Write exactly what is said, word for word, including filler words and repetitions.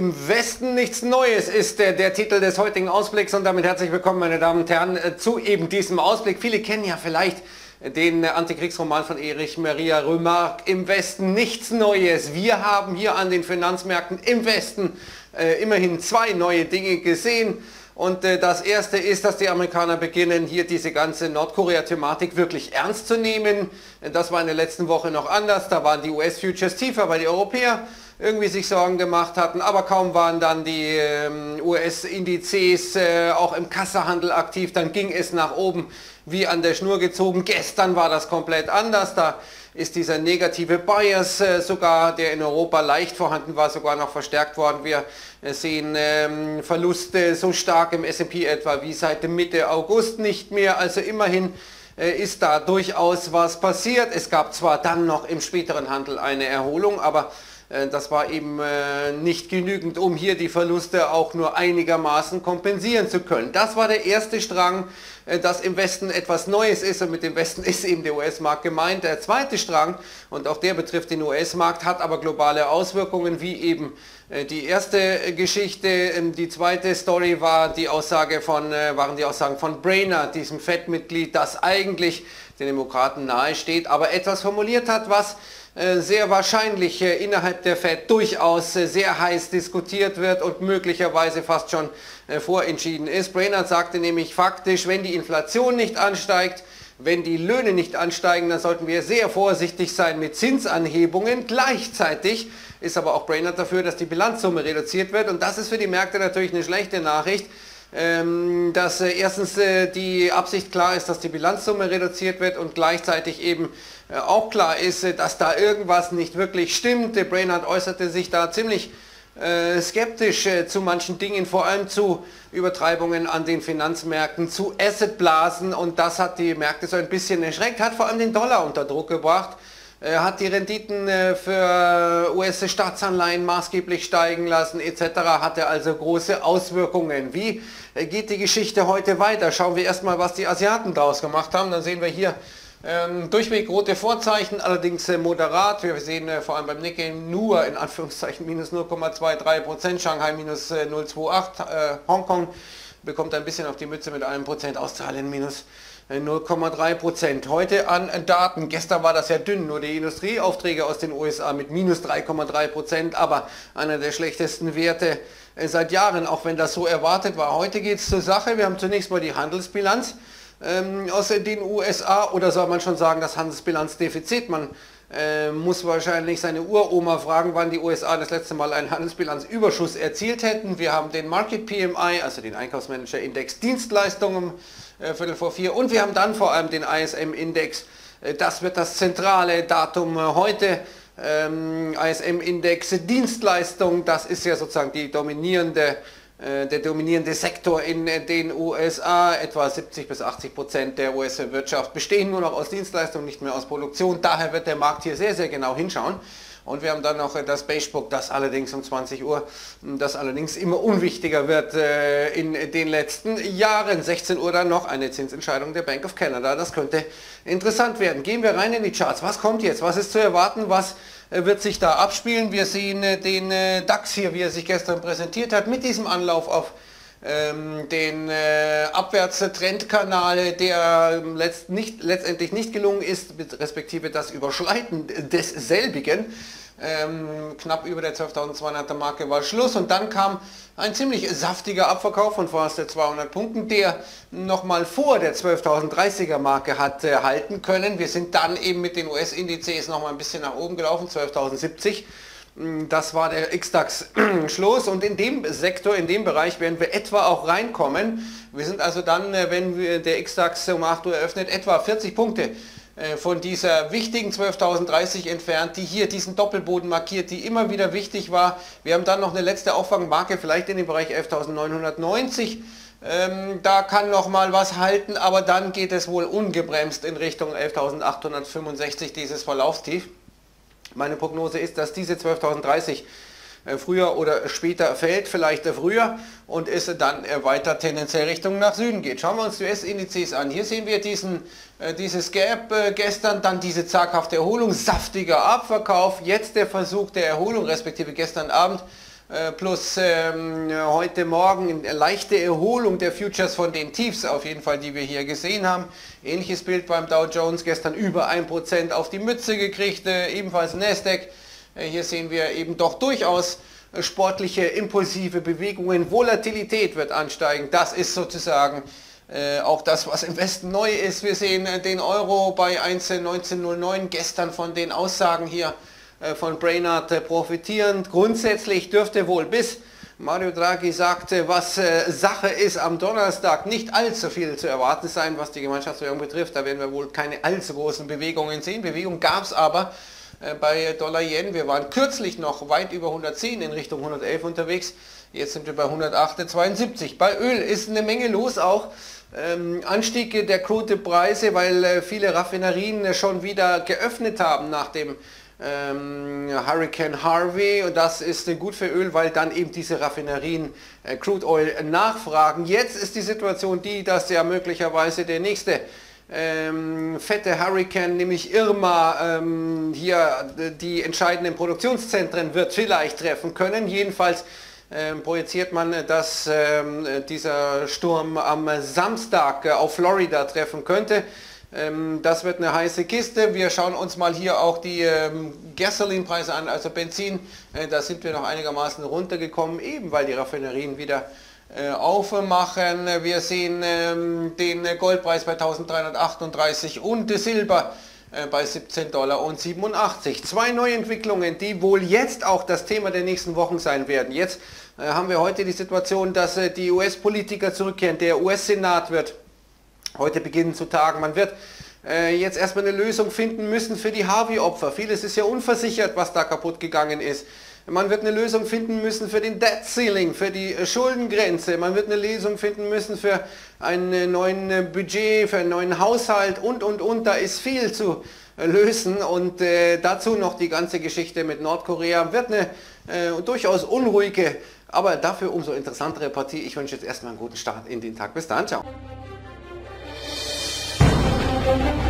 Im Westen nichts Neues ist der, der Titel des heutigen Ausblicks und damit herzlich willkommen, meine Damen und Herren, zu eben diesem Ausblick. Viele kennen ja vielleicht den Antikriegsroman von Erich Maria Remarque, Im Westen nichts Neues. Wir haben hier an den Finanzmärkten im Westen äh, immerhin zwei neue Dinge gesehen. Und äh, das erste ist, dass die Amerikaner beginnen, hier diese ganze Nordkorea-Thematik wirklich ernst zu nehmen. Das war in der letzten Woche noch anders. Da waren die U S-Futures tiefer, weil die Europäer irgendwie sich Sorgen gemacht hatten. Aber kaum waren dann die ähm, U S-Indizes äh, auch im Kassehandel aktiv, dann ging es nach oben wie an der Schnur gezogen. Gestern war das komplett anders. Da ist dieser negative Bias äh, sogar, der in Europa leicht vorhanden war, sogar noch verstärkt worden. Wir äh, sehen ähm, Verluste so stark im S und P etwa wie seit Mitte August nicht mehr. Also immerhin äh, ist da durchaus was passiert. Es gab zwar dann noch im späteren Handel eine Erholung, aber äh, das war eben äh, nicht genügend, um hier die Verluste auch nur einigermaßen kompensieren zu können. Das war der erste Strang, dass im Westen etwas Neues ist, und mit dem Westen ist eben der U S-Markt gemeint. Der zweite Strang, und auch der betrifft den U S-Markt, hat aber globale Auswirkungen, wie eben die erste Geschichte. Die zweite Story war die Aussage von, waren die Aussagen von Brainard, diesem Fed-Mitglied, das eigentlich den Demokraten nahesteht, aber etwas formuliert hat, was sehr wahrscheinlich innerhalb der Fed durchaus sehr heiß diskutiert wird und möglicherweise fast schon vorentschieden ist. Brainard sagte nämlich faktisch, wenn die Inflation nicht ansteigt, wenn die Löhne nicht ansteigen, dann sollten wir sehr vorsichtig sein mit Zinsanhebungen. Gleichzeitig ist aber auch Brainard dafür, dass die Bilanzsumme reduziert wird, und das ist für die Märkte natürlich eine schlechte Nachricht. Ähm, dass äh, erstens äh, die Absicht klar ist, dass die Bilanzsumme reduziert wird, und gleichzeitig eben äh, auch klar ist, äh, dass da irgendwas nicht wirklich stimmt. Der Brainard äußerte sich da ziemlich äh, skeptisch äh, zu manchen Dingen, vor allem zu Übertreibungen an den Finanzmärkten, zu Assetblasen, und das hat die Märkte so ein bisschen erschreckt, hat vor allem den Dollar unter Druck gebracht, äh, hat die Renditen äh, für U S-Staatsanleihen maßgeblich steigen lassen et cetera, hatte also große Auswirkungen. Wie geht die Geschichte heute weiter? Schauen wir erstmal, was die Asiaten daraus gemacht haben. Dann sehen wir hier ähm, durchweg rote Vorzeichen, allerdings äh, moderat. Wir sehen äh, vor allem beim Nikkei nur in Anführungszeichen minus null Komma zwei drei Prozent, Shanghai minus äh, null Komma acht zwei, äh, Hongkong bekommt ein bisschen auf die Mütze mit einem Prozent, Australien minus null Komma drei Prozent. Heute an Daten. Gestern war das ja dünn, nur die Industrieaufträge aus den U S A mit minus drei Komma drei Prozent, aber einer der schlechtesten Werte seit Jahren, auch wenn das so erwartet war. Heute geht es zur Sache. Wir haben zunächst mal die Handelsbilanz ähm, aus den U S A, oder soll man schon sagen, das Handelsbilanzdefizit. Man äh, muss wahrscheinlich seine Uroma fragen, wann die U S A das letzte Mal einen Handelsbilanzüberschuss erzielt hätten. Wir haben den Market P M I, also den Einkaufsmanager-Index Dienstleistungen, Viertel vor vier, und wir haben dann vor allem den I S M-Index. Das wird das zentrale Datum heute. Ähm, I S M-Index Dienstleistung, das ist ja sozusagen die dominierende, äh, der dominierende Sektor in den U S A. Etwa siebzig bis achtzig Prozent der U S-Wirtschaft bestehen nur noch aus Dienstleistungen, nicht mehr aus Produktion. Daher wird der Markt hier sehr, sehr genau hinschauen. Und wir haben dann noch das Beigebook, das allerdings um zwanzig Uhr, das allerdings immer unwichtiger wird äh, in den letzten Jahren. sechzehn Uhr dann noch eine Zinsentscheidung der Bank of Canada. Das könnte interessant werden. Gehen wir rein in die Charts. Was kommt jetzt? Was ist zu erwarten? Was äh, wird sich da abspielen? Wir sehen äh, den äh, DAX hier, wie er sich gestern präsentiert hat, mit diesem Anlauf auf ähm, den äh, Abwärtstrendkanal, der letzt nicht, letztendlich nicht gelungen ist, respektive das Überschreiten desselbigen. Ähm, knapp über der zwölftausendzweihunderter Marke war Schluss, und dann kam ein ziemlich saftiger Abverkauf von fast zweihundert Punkten, der nochmal vor der zwölftausenddreißiger Marke hat äh, halten können. Wir sind dann eben mit den U S-Indizes nochmal ein bisschen nach oben gelaufen, zwölftausendsiebzig. Das war der X DAX Schluss, und in dem Sektor, in dem Bereich werden wir etwa auch reinkommen. Wir sind also dann, wenn wir der X DAX um acht Uhr eröffnet, etwa vierzig Punkte von dieser wichtigen zwölftausenddreißig entfernt, die hier diesen Doppelboden markiert, die immer wieder wichtig war. Wir haben dann noch eine letzte Auffangmarke, vielleicht in dem Bereich elftausendneunhundertneunzig. Ähm, da kann noch mal was halten, aber dann geht es wohl ungebremst in Richtung elftausendachthundertfünfundsechzig, dieses Verlaufstief. Meine Prognose ist, dass diese zwölftausenddreißig früher oder später fällt, vielleicht früher, und es dann weiter tendenziell Richtung nach Süden geht. Schauen wir uns die U S-Indizes an. Hier sehen wir diesen, dieses Gap gestern, dann diese zaghafte Erholung, saftiger Abverkauf, jetzt der Versuch der Erholung, respektive gestern Abend plus ähm, heute Morgen eine leichte Erholung der Futures von den Tiefs auf jeden Fall, die wir hier gesehen haben. Ähnliches Bild beim Dow Jones, gestern über ein Prozent auf die Mütze gekriegt, äh, ebenfalls Nasdaq. Äh, hier sehen wir eben doch durchaus äh, sportliche, impulsive Bewegungen. Volatilität wird ansteigen, das ist sozusagen äh, auch das, was im Westen neu ist. Wir sehen äh, den Euro bei eins Komma neunzehn null neun, gestern von den Aussagen hier von Brainard profitierend. Grundsätzlich dürfte wohl, bis Mario Draghi sagte, was Sache ist, am Donnerstag nicht allzu viel zu erwarten sein, was die Gemeinschaftswährung betrifft. Da werden wir wohl keine allzu großen Bewegungen sehen. Bewegung gab es aber bei Dollar-Yen. Wir waren kürzlich noch weit über hundertzehn in Richtung hundertelf unterwegs. Jetzt sind wir bei hundertacht Komma zweiundsiebzig. Bei Öl ist eine Menge los auch. Ähm, Anstiege der Krutepreise, weil viele Raffinerien schon wieder geöffnet haben nach dem Hurricane Harvey, und das ist gut für Öl, weil dann eben diese Raffinerien äh, Crude Oil nachfragen. Jetzt ist die Situation die, dass ja möglicherweise der nächste ähm, fette Hurricane, nämlich Irma, ähm, hier die entscheidenden Produktionszentren wird vielleicht treffen können. Jedenfalls ähm, projiziert man, dass ähm, dieser Sturm am Samstag äh, auf Florida treffen könnte. Das wird eine heiße Kiste. Wir schauen uns mal hier auch die ähm, Gasolinpreise an, also Benzin. Äh, da sind wir noch einigermaßen runtergekommen, eben weil die Raffinerien wieder äh, aufmachen. Wir sehen ähm, den Goldpreis bei eintausenddreihundertachtunddreißig und Silber äh, bei siebzehn Komma siebenundachtzig Dollar. Zwei neue Entwicklungen, die wohl jetzt auch das Thema der nächsten Wochen sein werden. Jetzt äh, haben wir heute die Situation, dass äh, die U S-Politiker zurückkehren. Der U S-Senat wird heute beginnen zu tagen. Man wird äh, jetzt erstmal eine Lösung finden müssen für die Harvey-Opfer. Vieles ist ja unversichert, was da kaputt gegangen ist. Man wird eine Lösung finden müssen für den Debt Ceiling, für die äh, Schuldengrenze. Man wird eine Lösung finden müssen für einen äh, neuen äh, Budget, für einen neuen Haushalt und, und, und. Da ist viel zu äh, lösen. Und äh, dazu noch die ganze Geschichte mit Nordkorea. Wird eine äh, durchaus unruhige, aber dafür umso interessantere Partie. Ich wünsche jetzt erstmal einen guten Start in den Tag. Bis dann, ciao. Thank you.